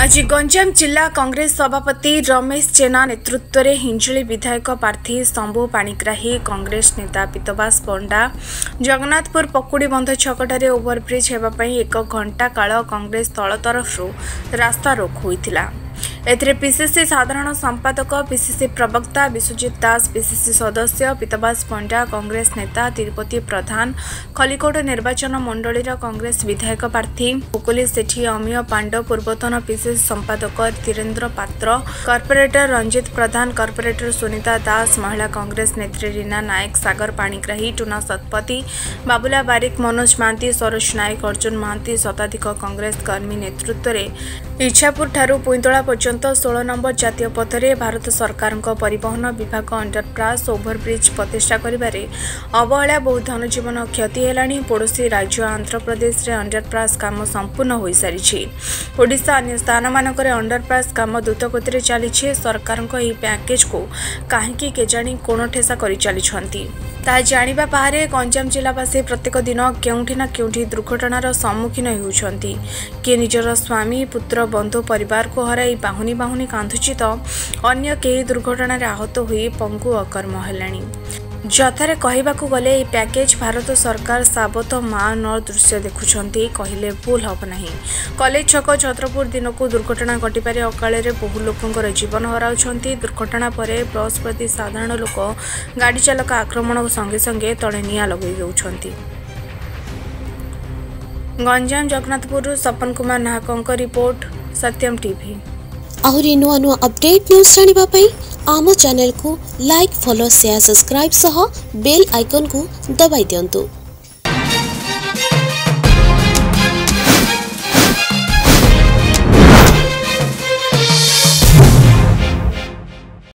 आज गंजाम जिला कांग्रेस सभापति रमेश जेना नेतृत्व में हिंजुली विधायक प्रार्थी शंभु पाणीग्राही कांग्रेस नेता पीतवास पंडा जगन्नाथपुर पकुड़ी बंध छकटार ओभरब्रिज होगापी एक घंटा काल कांग्रेस दल तरफ रास्तारोक होता। एथिरे पीसीसी साधारण संपादक पीसीसी प्रवक्ता विश्वजित दास पीसीसी सदस्य पीतवास पंडा कांग्रेस नेता तिरुपति प्रधान खलिकोट निर्वाचन मंडलीर कांग्रेस विधायक प्रार्थी मुकुली सेठी अमीय पांड पूर्वतन पीसीसी संपादक तीरेंद्र पत्र कॉर्पोरेटर रंजित प्रधान कॉर्पोरेटर सुनिता दास महिला कांग्रेस नेत्री रीना नायक सगर पाणिग्राही टूना शतपथी बाबूला बारिक मनोज महांती सरोज नायक अर्जुन महांती शताधिक कांग्रेस कर्मी नेतृत्व में इच्छापुर ठारू पुईतला पर्यंत 16 नंबर जातीय पथरे भारत सरकार परिवहन विभाग अंडरपास ओभरब्रिज प्रतिष्ठा करिबारे अवहेला बहु धनजीवन क्षति हेलानी। पड़ोसी राज्य आंध्र प्रदेश रे अंडरपास काम संपूर्ण हो सारी। ओडिशा अन्य स्थान मानक अंडरपास काम द्रुत गति चली। सरकार पैकेज को कहीं केजाणी कोण ठेसा कर जाना बाहर गंजाम जिलावासी प्रत्येक दिन केउठी ना केउठी दुर्घटनार सम्मुखीन होउछंती। के निजर स्वामी पुत्र बंधु परिवार को हराई बाहुनी बाहुनी कांधुची तो अन्य कई दुर्घटन आहत हुई पंगु अकर्म हेलाणी। जथारे कहवाक गले पैकेज भारत सरकार साबत माँ न दृश्य देखुंट कहले भूल हम ना। कलेज छक छत्रपुर दिन को दुर्घटना घटवे अकाल बहु लोकर जीवन हरा। दुर्घटना पर बस प्रति साधारण लोक गाड़ी चालक आक्रमण संगे संगे तले निआ लगे दौरान। गंजाम जगन्नाथपुर सपन कुमार नाहक रिपोर्ट सत्यम टीवी। आहरी नुआ नुआ अपडेट न्यूज जानापी आम चैनल को लाइक फॉलो शेयर सब्सक्राइब सह बेल आइकन को दबाई दियंतु।